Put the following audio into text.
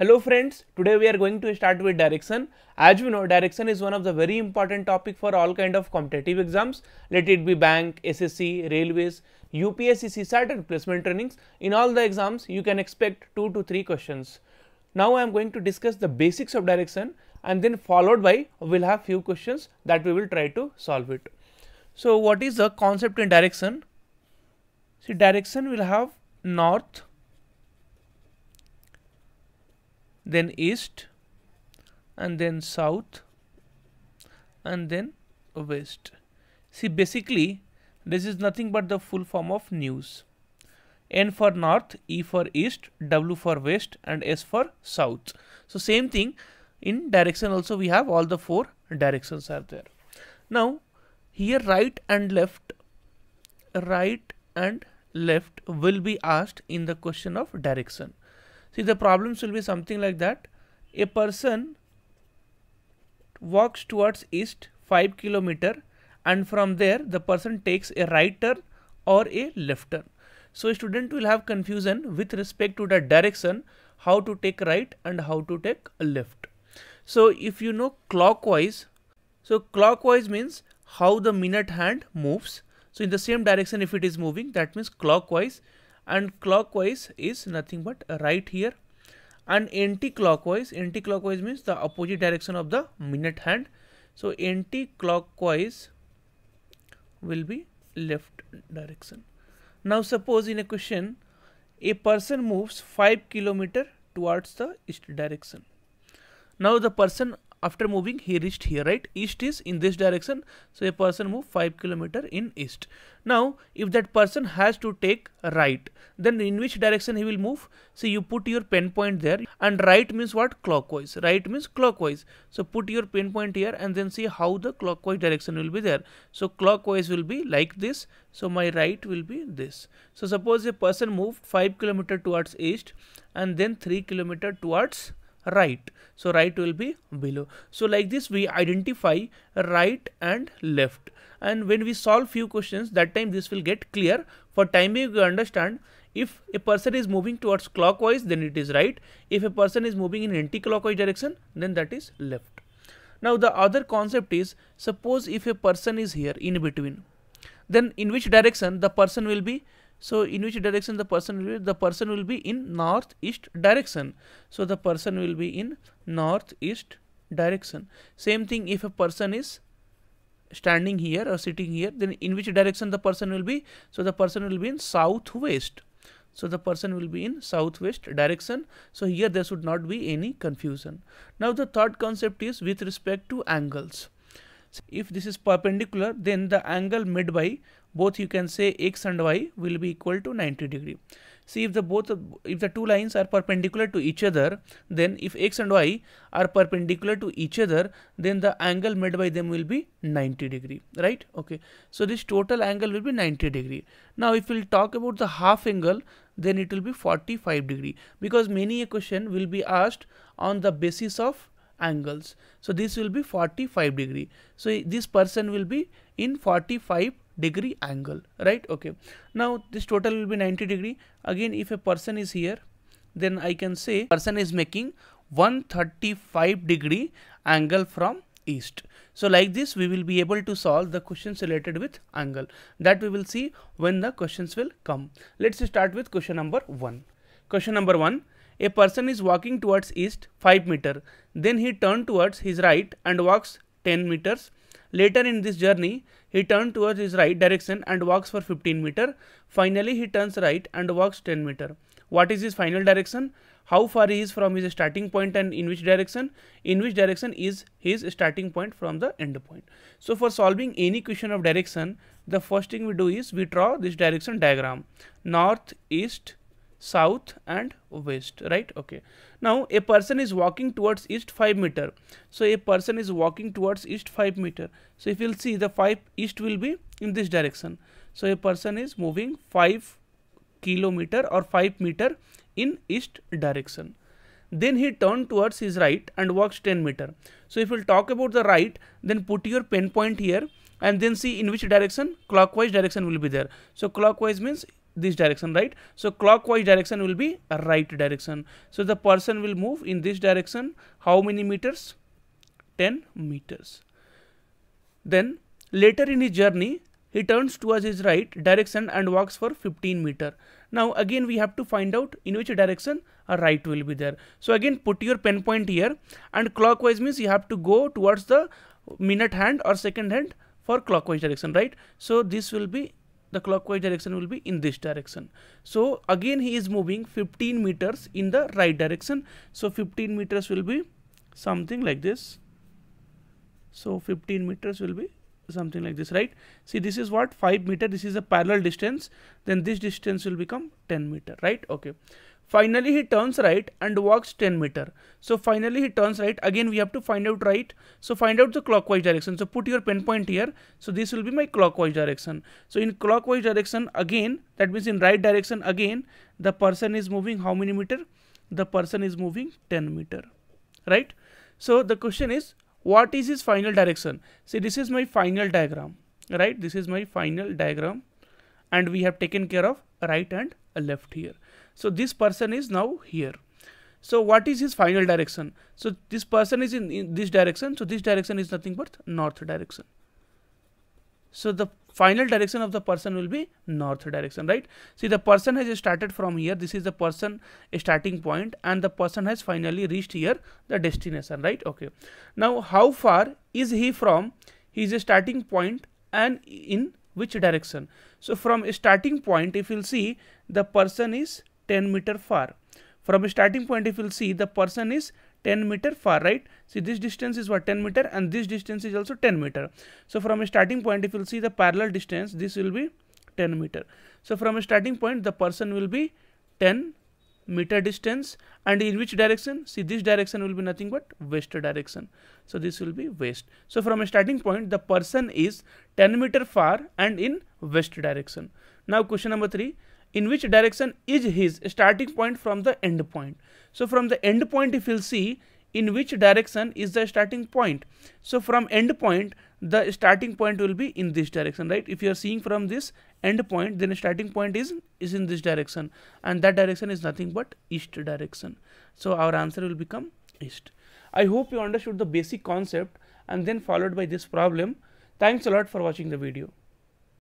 Hello friends, today we are going to start with direction. As we know, direction is one of the very important topic for all kind of competitive exams, let it be bank, SSC, railways, UPSC, CSAT and placement trainings. In all the exams, you can expect 2 to 3 questions. Now I am going to discuss the basics of direction and then followed by we will have few questions that we will try to solve it. So what is the concept in direction? See, direction will have north, then east, and then south, and then west. See, basically this is nothing but the full form of news. N for north, E for east, W for west and S for south. So same thing in direction also we have all the 4 directions are there. Now here right and left will be asked in the question of direction. See, the problems will be something like that. A person walks towards east 5 km and from there the person takes a right turn or a left turn. So a student will have confusion with respect to the direction, how to take right and how to take left. So if you know clockwise, so clockwise means how the minute hand moves. So in the same direction if it is moving, that means clockwise. And clockwise is nothing but right here. And anti-clockwise means the opposite direction of the minute hand. So anti-clockwise will be left direction. Now suppose in a question a person moves 5 km towards the east direction. Now the person after moving he reached here, right? East is in this direction. So a person moved 5 km in east. Now if that person has to take right, then in which direction he will move? So you put your pen point there, and right means what? Clockwise. Right means clockwise. So put your pen point here and then see how the clockwise direction will be there. So clockwise will be like this. So my right will be this. So suppose a person moved 5 km towards east and then 3 km towards right. So right will be below. So like this we identify right and left, and when we solve few questions that time this will get clear. For time being we understand if a person is moving towards clockwise then it is right, if a person is moving in anti-clockwise direction then that is left. Now the other concept is, suppose if a person is here in between, then in which direction the person will be? So in which direction the person will be? The person will be in northeast direction. So the person will be in northeast direction. Same thing if a person is standing here or sitting here, then in which direction the person will be? So the person will be in southwest. So the person will be in southwest direction. So here there should not be any confusion. Now the third concept is with respect to angles. If this is perpendicular, then the angle made by both, you can say x and y, will be equal to 90 degree. See, if the two lines are perpendicular to each other, then if x and y are perpendicular to each other, then the angle made by them will be 90 degree, right? Okay. So this total angle will be 90 degree. Now if we'll talk about the half angle, then it will be 45 degree, because many a question will be asked on the basis of angles. So this will be 45 degree. So this person will be in 45 degree angle, right? Okay. Now this total will be 90 degree. Again, if a person is here, then I can say person is making 135 degree angle from east. So like this we will be able to solve the questions related with angle. That we will see when the questions will come. Let's start with question number 1. Question number 1. A person is walking towards east 5 meter. Then he turned towards his right and walks 10 meters. Later in this journey, he turned towards his right direction and walks for 15 meter. Finally, he turns right and walks 10 meter. What is his final direction? How far he is from his starting point and in which direction? In which direction is his starting point from the end point? So for solving any question of direction, the first thing we do is we draw this direction diagram. North, east, south and west, right? Okay. Now a person is walking towards east 5 meter. So a person is walking towards east 5 meter. So if you'll see, the 5 east will be in this direction. So a person is moving 5 kilometer or 5 meter in east direction. Then he turned towards his right and walks 10 meter. So if we'll talk about the right, then put your pen point here and then see in which direction? Clockwise direction will be there. So clockwise means this direction, right? So clockwise direction will be a right direction. So the person will move in this direction. How many meters? 10 meters. Then later in his journey, he turns towards his right direction and walks for 15 meters. Now again we have to find out in which direction a right will be there. So again put your pen point here, and clockwise means you have to go towards the minute hand or second hand for clockwise direction, right? So this will be the clockwise direction will be in this direction. So again he is moving 15 meters in the right direction. So 15 meters will be something like this. So 15 meters will be something like this, right? See, this is what 5 meter. This is a parallel distance. Then this distance will become 10 meter, right? Okay. Finally he turns right and walks 10 meter. So finally he turns right. Again we have to find out right. So find out the clockwise direction. So put your pen point here. So this will be my clockwise direction. So in clockwise direction again, that means in right direction again, the person is moving how many meter? The person is moving 10 meter, right? So the question is, what is his final direction? See, this is my final diagram, right? This is my final diagram, and we have taken care of right and left here. So this person is now here. So what is his final direction? So this person is in this direction. So this direction is nothing but north direction. So the final direction of the person will be north direction, right? See, the person has started from here. This is the person starting point, and the person has finally reached here, the destination, right? Okay. Now how far is he from his starting point and in which direction? So from starting point, if you'll see, the person is 10 meter far. From starting point, if you'll see, the person is 10 meter far, right? See, this distance is what, 10 meter, and this distance is also 10 meter. So from a starting point, if you'll see the parallel distance, this will be 10 meter. So from a starting point, the person will be 10 meter distance, and in which direction? See, this direction will be nothing but west direction. So this will be west. So from a starting point, the person is 10 meter far and in west direction. Now question number 3. In which direction is his starting point from the end point? So from the end point, if you'll see, in which direction is the starting point? So from end point, the starting point will be in this direction, right? If you are seeing from this end point, then starting point is in this direction, and that direction is nothing but east direction. So our answer will become east. I hope you understood the basic concept and then followed by this problem. Thanks a lot for watching the video.